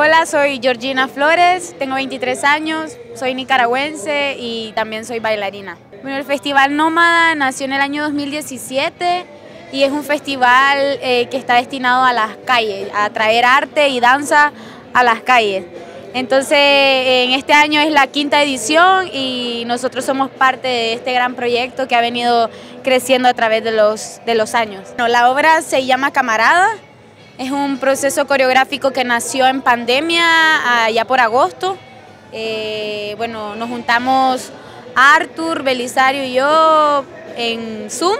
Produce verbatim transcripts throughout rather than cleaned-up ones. Hola, soy Georgina Flores, tengo veintitrés años, soy nicaragüense y también soy bailarina. Bueno, el Festival Nómada nació en el año dos mil diecisiete y es un festival eh, que está destinado a las calles, a traer arte y danza a las calles. Entonces, en este año es la quinta edición y nosotros somos parte de este gran proyecto que ha venido creciendo a través de los, de los años. Bueno, la obra se llama Camarada, es un proceso coreográfico que nació en pandemia, allá por agosto. Eh, bueno, nos juntamos Arthur, Belisario y yo en Zoom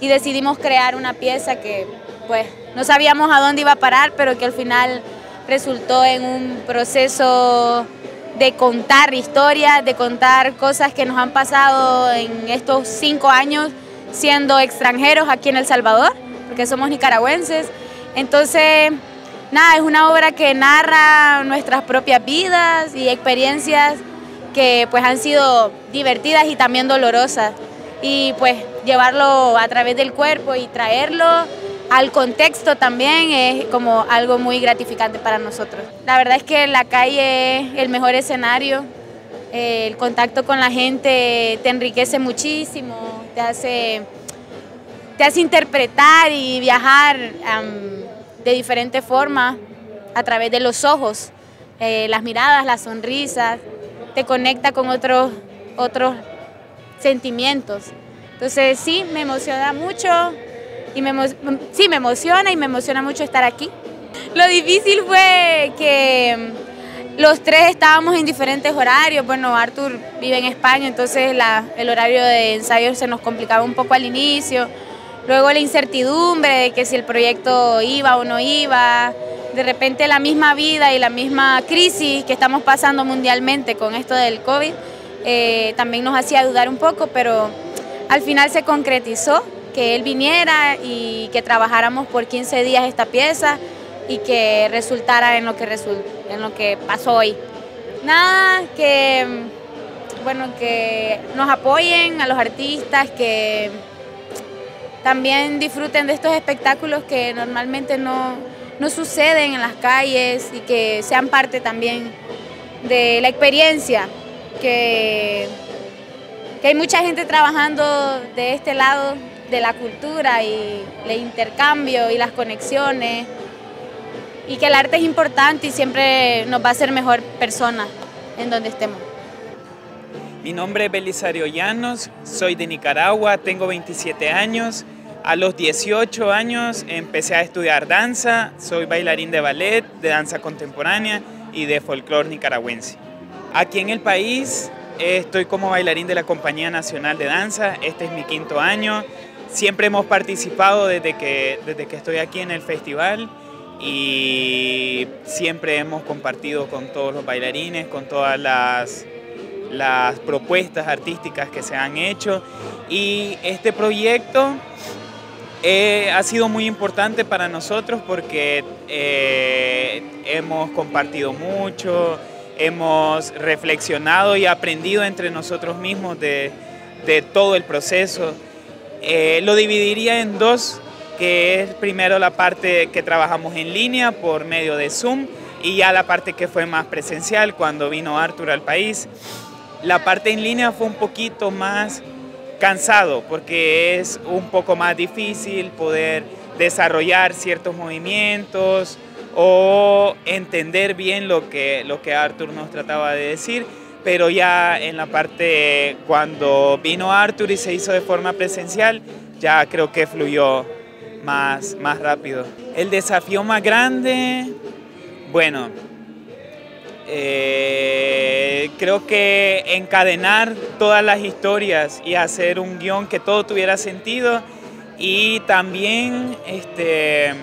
y decidimos crear una pieza que pues no sabíamos a dónde iba a parar, pero que al final resultó en un proceso de contar historias, de contar cosas que nos han pasado en estos cinco años siendo extranjeros aquí en El Salvador, porque somos nicaragüenses. Entonces, nada, es una obra que narra nuestras propias vidas y experiencias que pues han sido divertidas y también dolorosas. Y pues llevarlo a través del cuerpo y traerlo al contexto también es como algo muy gratificante para nosotros. La verdad es que la calle es el mejor escenario, el contacto con la gente te enriquece muchísimo, te hace, te hace interpretar y viajar um, de diferentes formas a través de los ojos, eh, las miradas, las sonrisas, te conecta con otros, otros sentimientos. Entonces sí, me emociona mucho. Y me, sí, me emociona y me emociona mucho estar aquí. Lo difícil fue que los tres estábamos en diferentes horarios. Bueno, Arthur vive en España, entonces la, el horario de ensayo se nos complicaba un poco al inicio. Luego la incertidumbre de que si el proyecto iba o no iba. De repente la misma vida y la misma crisis que estamos pasando mundialmente con esto del COVID eh, también nos hacía dudar un poco, pero al final se concretizó. Que él viniera y que trabajáramos por quince días esta pieza y que resultara en lo que, result en lo que pasó hoy. Nada, que, bueno, que nos apoyen a los artistas, que también disfruten de estos espectáculos que normalmente no, no suceden en las calles y que sean parte también de la experiencia que, que hay mucha gente trabajando de este lado de la cultura y el intercambio y las conexiones, y que el arte es importante y siempre nos va a hacer mejor personas en donde estemos. Mi nombre es Belisario Llanos, soy de Nicaragua, tengo veintisiete años. A los dieciocho años empecé a estudiar danza, soy bailarín de ballet, de danza contemporánea y de folclore nicaragüense. Aquí en el país estoy como bailarín de la Compañía Nacional de Danza, este es mi quinto año. Siempre hemos participado desde que, desde que estoy aquí en el festival y siempre hemos compartido con todos los bailarines, con todas las, las propuestas artísticas que se han hecho. Y este proyecto eh, ha sido muy importante para nosotros porque eh, hemos compartido mucho, hemos reflexionado y aprendido entre nosotros mismos de, de todo el proceso. Eh, lo dividiría en dos, que es primero la parte que trabajamos en línea por medio de Zoom y ya la parte que fue más presencial cuando vino Arthur al país. La parte en línea fue un poquito más cansado porque es un poco más difícil poder desarrollar ciertos movimientos o entender bien lo que, lo que Arthur nos trataba de decir. Pero ya en la parte cuando vino Arthur y se hizo de forma presencial, ya creo que fluyó más, más rápido. El desafío más grande, bueno, eh, creo que encadenar todas las historias y hacer un guión que todo tuviera sentido y también este,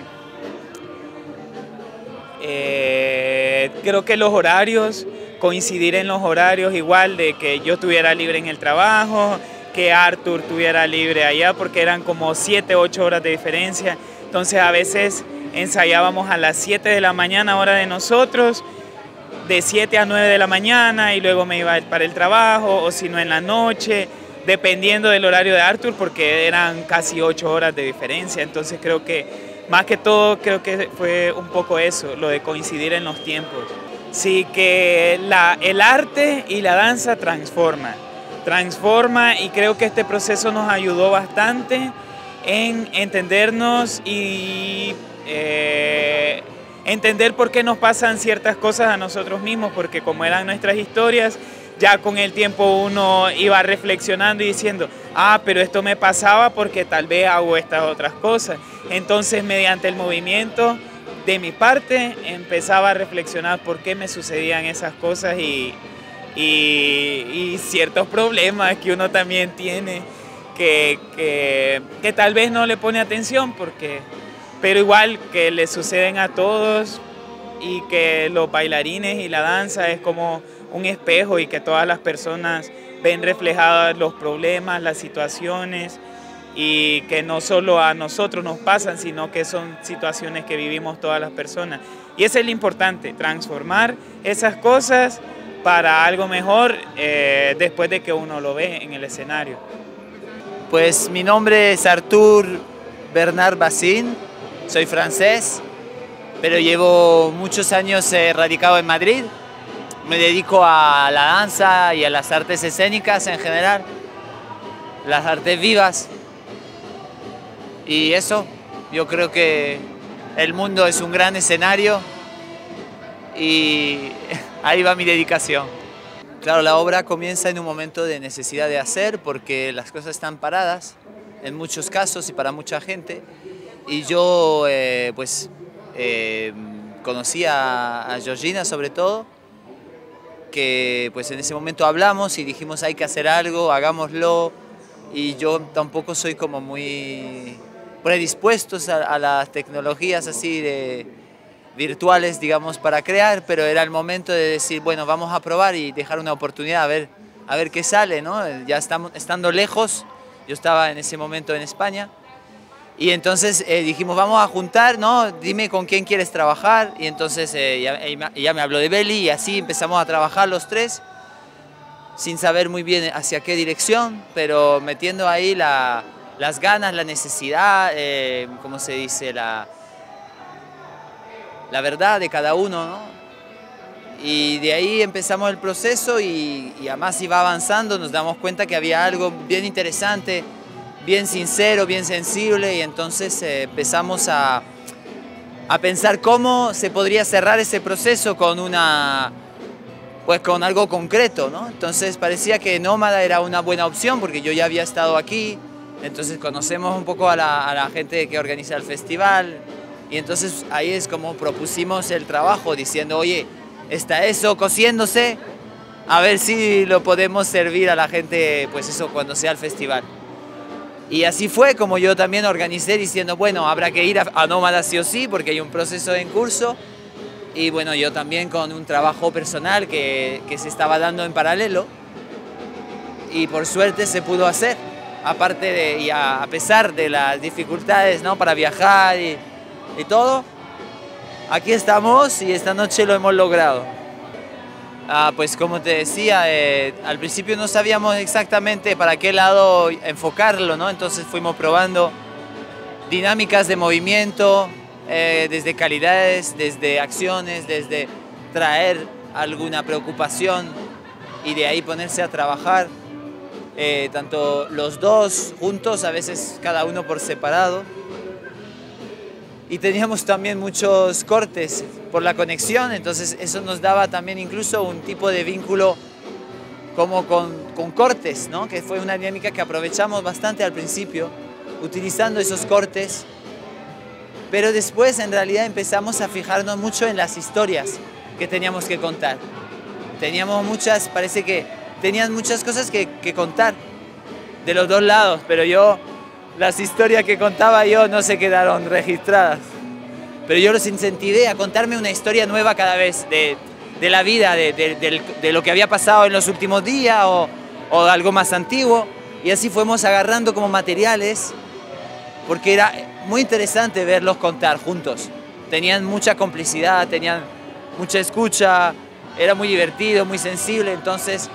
eh, creo que los horarios, coincidir en los horarios igual de que yo estuviera libre en el trabajo, que Arthur estuviera libre allá porque eran como siete, ocho horas de diferencia. Entonces a veces ensayábamos a las siete de la mañana hora de nosotros, de siete a nueve de la mañana y luego me iba para el trabajo o si no en la noche, dependiendo del horario de Arthur porque eran casi ocho horas de diferencia. Entonces creo que Más que todo creo que fue un poco eso, lo de coincidir en los tiempos. Sí, que la, el arte y la danza transforma, transforma y creo que este proceso nos ayudó bastante en entendernos y eh, entender por qué nos pasan ciertas cosas a nosotros mismos, porque como eran nuestras historias, ya con el tiempo uno iba reflexionando y diciendo, ah, pero esto me pasaba porque tal vez hago estas otras cosas. Entonces, mediante el movimiento, de mi parte, empezaba a reflexionar por qué me sucedían esas cosas y, y, y ciertos problemas que uno también tiene, que, que, que tal vez no le pone atención, porque, pero igual que le suceden a todos y que los bailarines y la danza es como un espejo y que todas las personas ven reflejados los problemas, las situaciones y que no solo a nosotros nos pasan, sino que son situaciones que vivimos todas las personas. Y eso es lo importante, transformar esas cosas para algo mejor eh, después de que uno lo ve en el escenario. Pues mi nombre es Arturo Bernard Bassín, soy francés, pero llevo muchos años eh, radicado en Madrid. Me dedico a la danza y a las artes escénicas en general, las artes vivas. Y eso, yo creo que el mundo es un gran escenario y ahí va mi dedicación. Claro, la obra comienza en un momento de necesidad de hacer porque las cosas están paradas, en muchos casos y para mucha gente. Y yo eh, pues eh, conocí a, a Georgina sobre todo, que pues en ese momento hablamos y dijimos hay que hacer algo, hagámoslo, y yo tampoco soy como muy predispuesto a, a las tecnologías así de virtuales, digamos, para crear, pero era el momento de decir, bueno, vamos a probar y dejar una oportunidad a ver, a ver qué sale, ¿no? Ya estamos, estando lejos, yo estaba en ese momento en España, y entonces eh, dijimos, vamos a juntar, ¿no? Dime con quién quieres trabajar. Y entonces eh, ya, ya me habló de Beli y así empezamos a trabajar los tres, sin saber muy bien hacia qué dirección, pero metiendo ahí la, las ganas, la necesidad, eh, ¿cómo se dice? La, la verdad de cada uno, ¿no? Y de ahí empezamos el proceso y, y además iba avanzando, nos damos cuenta que había algo bien interesante, bien sincero, bien sensible, y entonces eh, empezamos a, a pensar cómo se podría cerrar ese proceso con una, pues con algo concreto, ¿no? Entonces parecía que Nómada era una buena opción porque yo ya había estado aquí, entonces conocemos un poco a la, a la gente que organiza el festival, y entonces ahí es como propusimos el trabajo diciendo, oye, está eso cociéndose, a ver si lo podemos servir a la gente, pues eso, cuando sea el festival. Y así fue como yo también organicé diciendo, bueno, habrá que ir a, a Nómada sí o sí porque hay un proceso en curso. Y bueno, yo también con un trabajo personal que, que se estaba dando en paralelo. Y por suerte se pudo hacer, aparte de, y a, a pesar de las dificultades, ¿no? Para viajar y, y todo. Aquí estamos y esta noche lo hemos logrado. Ah, pues como te decía, eh, al principio no sabíamos exactamente para qué lado enfocarlo, ¿no? Entonces fuimos probando dinámicas de movimiento, eh, desde calidades, desde acciones, desde traer alguna preocupación y de ahí ponerse a trabajar, eh, tanto los dos juntos, a veces cada uno por separado. Y teníamos también muchos cortes por la conexión, entonces eso nos daba también incluso un tipo de vínculo como con, con cortes, ¿no? Que fue una dinámica que aprovechamos bastante al principio, utilizando esos cortes, pero después en realidad empezamos a fijarnos mucho en las historias que teníamos que contar. Teníamos muchas, parece que tenían muchas cosas que, que contar de los dos lados, pero yo... Las historias que contaba yo no se quedaron registradas, pero yo los incentivé a contarme una historia nueva cada vez de, de la vida, de, de, de, de lo que había pasado en los últimos días o, o algo más antiguo, y así fuimos agarrando como materiales, porque era muy interesante verlos contar juntos. Tenían mucha complicidad, tenían mucha escucha, era muy divertido, muy sensible, entonces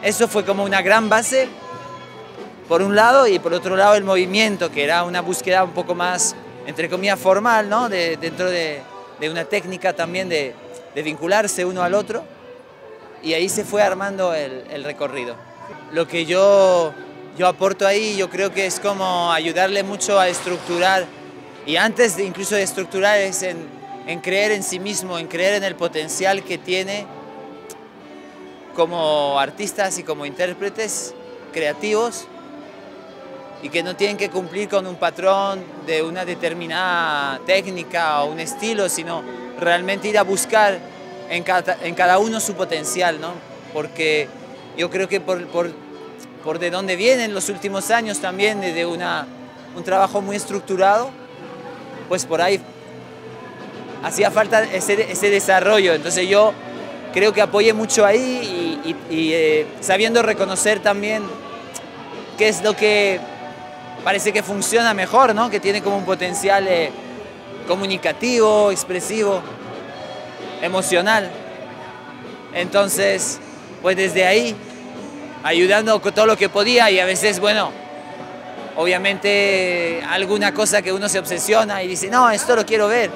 eso fue como una gran base. Por un lado, y por otro lado el movimiento, que era una búsqueda un poco más entre comillas, formal, ¿no? De, dentro de, de una técnica también de, de vincularse uno al otro, y ahí se fue armando el, el recorrido. Lo que yo, yo aporto ahí, yo creo que es como ayudarle mucho a estructurar, y antes de, incluso de estructurar, es en, en creer en sí mismo, en creer en el potencial que tiene como artistas y como intérpretes creativos, y que no tienen que cumplir con un patrón de una determinada técnica o un estilo, sino realmente ir a buscar en cada, en cada uno su potencial, ¿no? Porque yo creo que por, por, por de dónde vienen los últimos años también, de una, un trabajo muy estructurado, pues por ahí hacía falta ese, ese desarrollo. Entonces yo creo que apoyé mucho ahí, y, y, y eh, sabiendo reconocer también qué es lo que parece que funciona mejor, ¿no? Que tiene como un potencial eh, comunicativo, expresivo, emocional. Entonces, pues desde ahí, ayudando con todo lo que podía, y a veces, bueno, obviamente alguna cosa que uno se obsesiona y dice, no, esto lo quiero ver.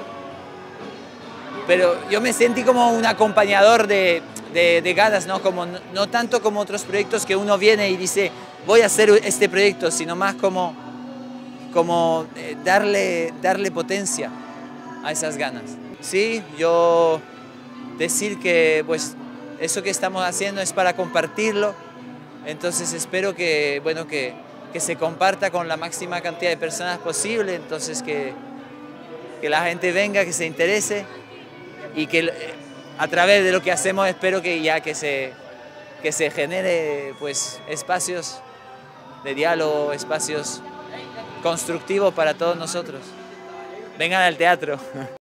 Pero yo me sentí como un acompañador de, de, de ganas, ¿no? Como, no, no tanto como otros proyectos que uno viene y dice, voy a hacer este proyecto, sino más como, como darle, darle potencia a esas ganas. Sí, yo decir que pues eso que estamos haciendo es para compartirlo, entonces espero que, bueno, que, que se comparta con la máxima cantidad de personas posible, entonces que, que la gente venga, que se interese, y que a través de lo que hacemos espero que ya que se, que se genere pues espacios de diálogo, espacios constructivos para todos nosotros. Vengan al teatro.